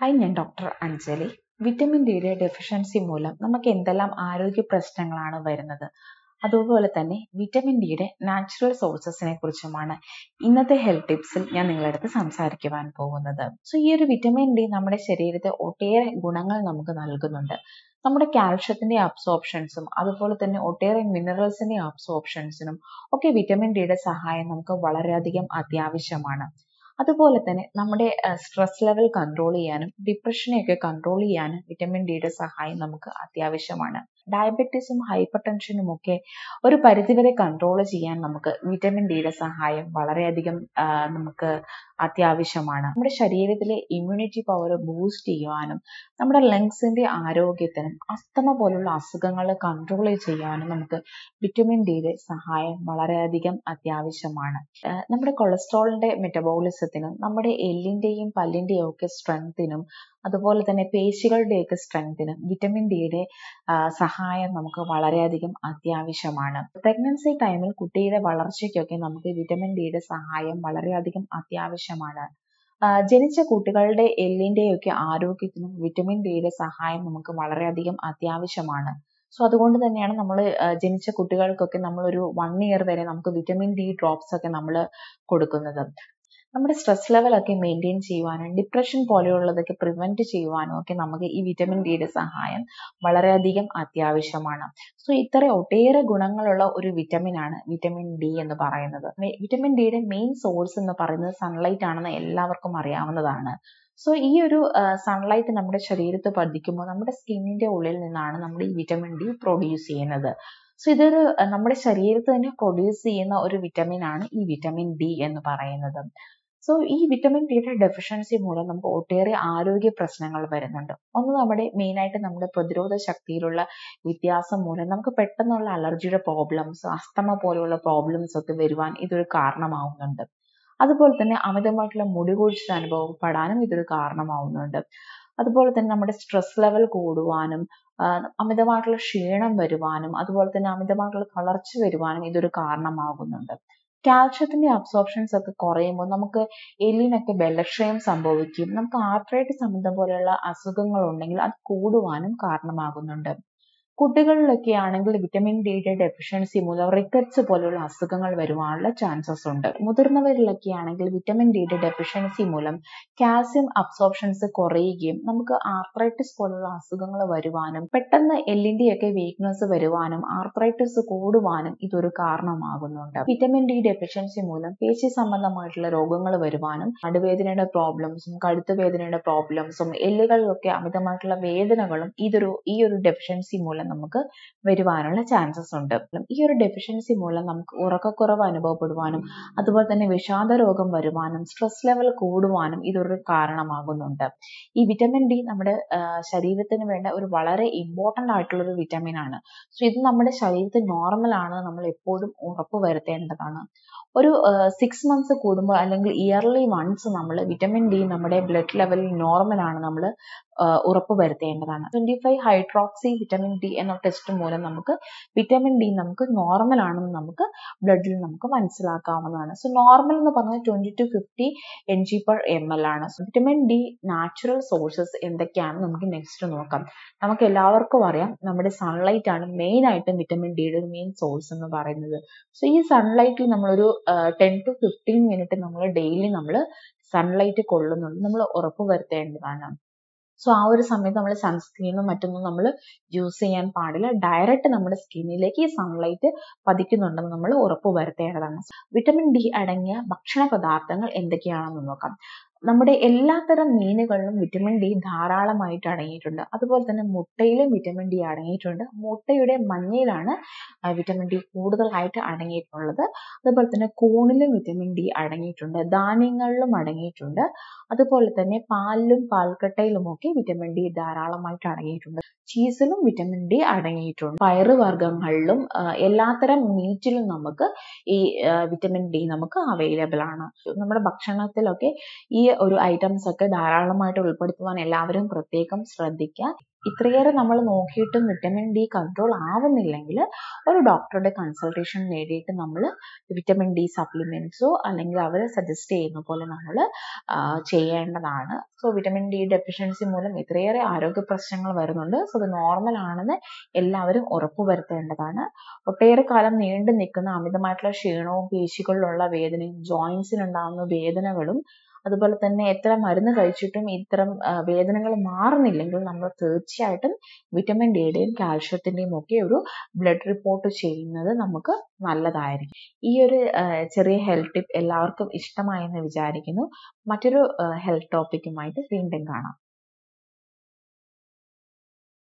Hi, I am Dr. Anjali. Vitamin D deficiency മൂലം നമുക്ക് എന്തെല്ലാം ആരോഗ്യ പ്രശ്നങ്ങളാണ് വരുന്നത് അതുപോലെ തന്നെ വിറ്റാമിൻ ഡി യുടെ നാച്ചുറൽ സോഴ്സസിനെ കുറിച്ചുമാണ് ഇന്നത്തെ ഹെൽത്ത് ടിപ്സിൽ ഞാൻ നിങ്ങളുടെ അടുത്ത് സംസാരിക്കാൻ പോകുന്നത്. സോ ഈ ഒരു വിറ്റാമിൻ ഡി നമ്മുടെ ശരീരത്തെ ഒട്ടേറെ ഗുണങ്ങൾ നമുക്ക് നൽകുന്നുണ്ട്. നമ്മുടെ കാൽഷ്യത്തിന്റെ അബ്സോർപ്ഷൻസും അതുപോലെ തന്നെ ഒട്ടേറെ മിനറൽസിന്റെ അബ്സോർപ്ഷൻസിനും ഒക്കെ വിറ്റാമിൻ ഡി യുടെ സഹായം നമുക്ക് വളരെയധികം അത്യാവശ്യമാണ്. അതുപോലെ തന്നെ നമ്മുടെ സ്ട്രെസ് ലെവൽ കൺട്രോൾ ചെയ്യാനും ഡിപ്രഷനെയൊക്കെ കൺട്രോൾ ചെയ്യാനും വിറ്റാമിൻ ഡിയുടെ സഹായം നമുക്ക് അത്യാവശ്യമാണ്. ഡയബറ്റീസും ഹൈപ്പർ ടെൻഷനും ഒക്കെ ഒരു പരിധിവരെ കൺട്രോൾ ചെയ്യാൻ നമുക്ക് വിറ്റാമിൻ ഡിയുടെ സഹായം വളരെയധികം നമുക്ക് അത്യാവശ്യമാണ്. നമ്മുടെ ശരീരത്തിലെ ഇമ്മ്യൂണിറ്റി പവർ ബൂസ്റ്റ് ചെയ്യുവാനും നമ്മുടെ ലങ്സിന്റെ ആരോഗ്യത്തിനും അസ്തമ പോലുള്ള അസുഖങ്ങൾ കൺട്രോൾ ചെയ്യാനും നമുക്ക് വിറ്റാമിൻ ഡിയുടെ സഹായം വളരെയധികം അത്യാവശ്യമാണ്. നമ്മുടെ കൊളസ്ട്രോളിന്റെ മെറ്റബോളിസത്തിനും നമ്മുടെ എല്ലിന്റെയും പല്ലിന്റെയും ഒക്കെ സ്ട്രെങ്തിനും അതുപോലെ തന്നെ പേശികളുടെയൊക്കെ സ്ട്രെങ്തിനും വിറ്റാമിൻ ഡിയുടെ സഹായം നമുക്ക് വളരെയധികം അത്യാവശ്യമാണ്. പ്രഗ്നൻസി ടൈമിൽ കുട്ടിയുടെ വളർച്ചയ്ക്കൊക്കെ നമുക്ക് വിറ്റാമിൻ ഡിയുടെ സഹായം വളരെയധികം അത്യാവശ്യമാണ്. ജനിച്ച കുട്ടികളുടെ എല്ലിന്റെയൊക്കെ ആരോഗ്യത്തിനും വിറ്റാമിൻ ഡിയുടെ സഹായം നമുക്ക് വളരെയധികം അത്യാവശ്യമാണ്. സോ അതുകൊണ്ട് തന്നെയാണ് നമ്മൾ ജനിച്ച കുട്ടികൾക്കൊക്കെ നമ്മളൊരു 1 year വരെ നമുക്ക് വിറ്റാമിൻ ഡി ഡ്രോപ്സ് ഒക്കെ നമ്മൾ കൊടുക്കുന്നത്. നമ്മുടെ സ്ട്രെസ് ലെവലൊക്കെ മെയിൻറ്റെയിൻ ചെയ്യുവാനും ഡിപ്രഷൻ പോലെയുള്ളതൊക്കെ പ്രിവെന്റ് ചെയ്യുവാനും ഒക്കെ നമുക്ക് ഈ വിറ്റാമിൻ ഡിയുടെ സഹായം വളരെയധികം അത്യാവശ്യമാണ്. സോ ഇത്ര ഒട്ടേറെ ഗുണങ്ങളുള്ള ഒരു വിറ്റാമിനാണ് വിറ്റാമിൻ ഡി എന്ന് പറയുന്നത്. വിറ്റാമിൻ ഡിയുടെ മെയിൻ സോഴ്സ് എന്ന് പറയുന്നത് സൺലൈറ്റ് ആണെന്ന് എല്ലാവർക്കും അറിയാവുന്നതാണ്. സോ ഈ ഒരു സൺലൈറ്റ് നമ്മുടെ ശരീരത്ത് പതിക്കുമ്പോൾ നമ്മുടെ സ്കിന്നിന്റെ ഉള്ളിൽ നിന്നാണ് നമ്മൾ ഈ വിറ്റാമിൻ ഡി പ്രൊഡ്യൂസ് ചെയ്യുന്നത്. സോ ഇതൊരു നമ്മുടെ ശരീരത്ത് തന്നെ പ്രൊഡ്യൂസ് ചെയ്യുന്ന ഒരു വിറ്റാമിനാണ് ഈ വിറ്റാമിൻ ഡി എന്ന് പറയുന്നത്. സോ ഈ വിറ്റാമിൻ ഡിയുടെ ഡെഫിഷ്യൻസി മൂലം നമുക്ക് ഒട്ടേറെ ആരോഗ്യ പ്രശ്നങ്ങൾ വരുന്നുണ്ട്. ഒന്ന് നമ്മുടെ മെയിനായിട്ട് നമ്മുടെ പ്രതിരോധ ശക്തിയിലുള്ള വ്യത്യാസം മൂലം നമുക്ക് പെട്ടെന്നുള്ള അലർജിയുടെ പ്രോബ്ലംസ്, അസ്തമ പോലെയുള്ള പ്രോബ്ലംസ് ഒക്കെ വരുവാൻ ഇതൊരു കാരണമാവുന്നുണ്ട്. അതുപോലെ തന്നെ അമിതമായിട്ടുള്ള മുടി കൊഴിച്ചിൽ അനുഭവപ്പെടാനും ഇതൊരു കാരണമാവുന്നുണ്ട്. അതുപോലെ തന്നെ നമ്മുടെ സ്ട്രെസ് ലെവൽ കൂടുവാനും അമിതമായിട്ടുള്ള ക്ഷീണം വരുവാനും അതുപോലെ തന്നെ അമിതമായിട്ടുള്ള തളർച്ച വരുവാനും ഇതൊരു കാരണമാകുന്നുണ്ട്. കാൽഷ്യത്തിന്റെ അബ്സോർപ്ഷൻസ് ഒക്കെ കുറയുമ്പോൾ നമുക്ക് എല്ലിനൊക്കെ ബലക്ഷയം സംഭവിക്കും. നമുക്ക് ആർത്രൈറ്റിസ് സംബന്ധം പോലെയുള്ള അസുഖങ്ങൾ ഉണ്ടെങ്കിൽ അത് കൂടുവാനും കാരണമാകുന്നുണ്ട്. കുട്ടികളിലൊക്കെ ആണെങ്കിൽ വിറ്റാമിൻ ഡിയുടെ ഡെഫിഷ്യൻസി മൂലം റിക്കറ്റ്സ് പോലെയുള്ള അസുഖങ്ങൾ വരുവാനുള്ള ചാൻസസ് ഉണ്ട്. മുതിർന്നവരിലൊക്കെ ആണെങ്കിൽ വിറ്റാമിൻ ഡിയുടെ ഡെഫിഷ്യൻസി മൂലം കാൽസ്യം അബ്സോർപ്ഷൻസ് കുറയുകയും നമുക്ക് ആർത്രൈറ്റിസ് പോലുള്ള അസുഖങ്ങൾ വരുവാനും പെട്ടെന്ന് എല്ലിന്റെയൊക്കെ വീക്ക്നെസ് വരുവാനും ആർത്രൈറ്റിസ് കൂടുവാനും ഇതൊരു കാരണമാകുന്നുണ്ട്. വിറ്റാമിൻ ഡി ഡെഫിഷ്യൻസി മൂലം പേശി സംബന്ധമായിട്ടുള്ള രോഗങ്ങൾ വരുവാനും നടുവേദനയുടെ പ്രോബ്ലംസും കഴുത്തുവേദനയുടെ പ്രോബ്ലംസും എല്ലുകളിലൊക്കെ അമിതമായിട്ടുള്ള വേദനകളും ഈ ഒരു ഡെഫിഷ്യൻസി മൂലം നമുക്ക് വരുവാനുള്ള ചാൻസസ് ഉണ്ട്. ഈ ഒരു ഡെഫിഷ്യൻസി മൂലം നമുക്ക് ഉറക്കക്കുറവ് അനുഭവപ്പെടുവാനും അതുപോലെ തന്നെ വിഷാദ രോഗം വരുവാനും സ്ട്രെസ് ലെവൽ കൂടുവാനും ഇതൊരു കാരണമാകുന്നുണ്ട്. ഈ വിറ്റാമിൻ ഡി നമ്മുടെ ശരീരത്തിന് വേണ്ട ഒരു വളരെ ഇമ്പോർട്ടൻ്റ് ആയിട്ടുള്ള ഒരു വിറ്റാമിൻ ആണ്. സോ ഇത് നമ്മുടെ ശരീരത്തിൽ നോർമൽ ആണെന്ന് നമ്മൾ എപ്പോഴും ഉറപ്പ് വരുത്തേണ്ടതാണ്. ഒരു 6 months കൂടുമ്പോൾ അല്ലെങ്കിൽ ഇയർലി വൺസ് നമ്മൾ വിറ്റാമിൻ ഡി നമ്മുടെ ബ്ലഡ് ലെവലിൽ നോർമൽ ആണ് നമ്മൾ ഉറപ്പ് വരുത്തേണ്ടതാണ്. 25 ഹൈഡ്രോക്സി വിറ്റാമിൻ ഡി എന്ന ടെസ്റ്റ് മൂലം നമുക്ക് വിറ്റാമിൻ ഡി നമുക്ക് നോർമൽ ആണെന്ന് നമുക്ക് ബ്ലഡിൽ നമുക്ക് മനസ്സിലാക്കാവുന്നതാണ്. സോ നോർമൽ എന്ന് പറഞ്ഞാൽ 20 to 50 mg/ml ആണ്. വിറ്റാമിൻ ഡി നാച്ചുറൽ സോഴ്സസ് എന്തൊക്കെയാണ് നമുക്ക് നെക്സ്റ്റ് നോക്കാം. നമുക്ക് എല്ലാവർക്കും അറിയാം നമ്മുടെ സൺലൈറ്റ് ആണ് മെയിൻ ആയിട്ടും വിറ്റാമിൻ ഡിയുടെ ഒരു മെയിൻ സോഴ്സ് എന്ന് പറയുന്നത്. സോ ഈ സൺലൈറ്റിൽ നമ്മളൊരു 10 to 15 minutes നമ്മൾ ഡെയിലി നമ്മൾ സൺലൈറ്റ് കൊള്ളുന്നുണ്ട് നമ്മൾ ഉറപ്പ് വരുത്തേണ്ടതാണ്. സോ ആ ഒരു സമയത്ത് നമ്മൾ സൺസ്ക്രീനും മറ്റൊന്നും നമ്മൾ യൂസ് ചെയ്യാൻ പാടില്ല. ഡയറക്റ്റ് നമ്മുടെ സ്കിന്നിലേക്ക് ഈ സൺലൈറ്റ് പതിക്കുന്നുണ്ടെന്ന് നമ്മൾ ഉറപ്പ് വരുത്തേണ്ടതാണ്. വിറ്റാമിൻ ഡി അടങ്ങിയ ഭക്ഷണ പദാർത്ഥങ്ങൾ എന്തൊക്കെയാണെന്ന് നോക്കാം. നമ്മുടെ എല്ലാത്തരം മീനുകളിലും വിറ്റാമിൻ ഡി ധാരാളമായിട്ട് അടങ്ങിയിട്ടുണ്ട്. അതുപോലെ തന്നെ മുട്ടയിലും വിറ്റാമിൻ ഡി അടങ്ങിയിട്ടുണ്ട്. മുട്ടയുടെ മഞ്ഞയിലാണ് വിറ്റാമിൻ ഡി കൂടുതലായിട്ട് അടങ്ങിയിട്ടുള്ളത്. അതുപോലെ തന്നെ കൂണിലും വിറ്റാമിൻ ഡി അടങ്ങിയിട്ടുണ്ട്. ധാന്യങ്ങളിലും അടങ്ങിയിട്ടുണ്ട്. അതുപോലെ തന്നെ പാലിലും പാൽക്കട്ടയിലുമൊക്കെ വിറ്റാമിൻ ഡി ധാരാളമായിട്ട് അടങ്ങിയിട്ടുണ്ട്. ചീസിലും വിറ്റാമിൻ ഡി അടങ്ങിയിട്ടുണ്ട്. പയറുവർഗ്ഗങ്ങളിലും എല്ലാത്തരം മീറ്റിലും നമുക്ക് ഈ വിറ്റാമിൻ ഡി നമുക്ക് അവൈലബിൾ ആണ്. നമ്മുടെ ഭക്ഷണത്തിലൊക്കെ ഈ ഒരു ഐറ്റംസ് ഒക്കെ ധാരാളമായിട്ട് ഉൾപ്പെടുത്തുവാൻ എല്ലാവരും പ്രത്യേകം ശ്രദ്ധിക്കുക. ഇത്രയേറെ നമ്മൾ നോക്കിയിട്ടും വിറ്റമിൻ ഡി കൺട്രോൾ ആവുന്നില്ലെങ്കിൽ ഒരു ഡോക്ടറുടെ കൺസൾട്ടേഷൻ നേടിയിട്ട് നമ്മൾ വിറ്റമിൻ ഡി സപ്ലിമെന്റ്സോ അല്ലെങ്കിൽ അവർ സജസ്റ്റ് ചെയ്യുന്ന പോലെ നമ്മൾ ചെയ്യേണ്ടതാണ്. സോ വിറ്റമിൻ ഡി ഡെഫിഷ്യൻസി മൂലം ഇത്രയേറെ ആരോഗ്യ പ്രശ്നങ്ങൾ വരുന്നുണ്ട്. സോ ഇത് നോർമൽ ആണെന്ന് എല്ലാവരും ഉറപ്പുവരുത്തേണ്ടതാണ്. ഒട്ടേറെ കാലം നീണ്ടു നിൽക്കുന്ന അമിതമായിട്ടുള്ള ക്ഷീണവും പേശികളിലുള്ള വേദനയും ജോയിൻസിനുണ്ടാകുന്ന വേദനകളും അതുപോലെ തന്നെ എത്ര മരുന്ന് കഴിച്ചിട്ടും ഇത്തരം വേദനകൾ മാറുന്നില്ലെങ്കിൽ നമ്മൾ തീർച്ചയായിട്ടും വിറ്റമിൻ ഡിയുടെയും കാൽഷ്യത്തിൻ്റെയും ഒക്കെ ഒരു ബ്ലഡ് റിപ്പോർട്ട് ചെയ്യുന്നത് നമുക്ക് നല്ലതായിരിക്കും. ഈ ഒരു ചെറിയ ഹെൽത്ത് ടിപ്പ് എല്ലാവർക്കും ഇഷ്ടമായെന്ന് വിചാരിക്കുന്നു. മറ്റൊരു ഹെൽത്ത് ടോപ്പിക്കുമായിട്ട് വീണ്ടും കാണാം.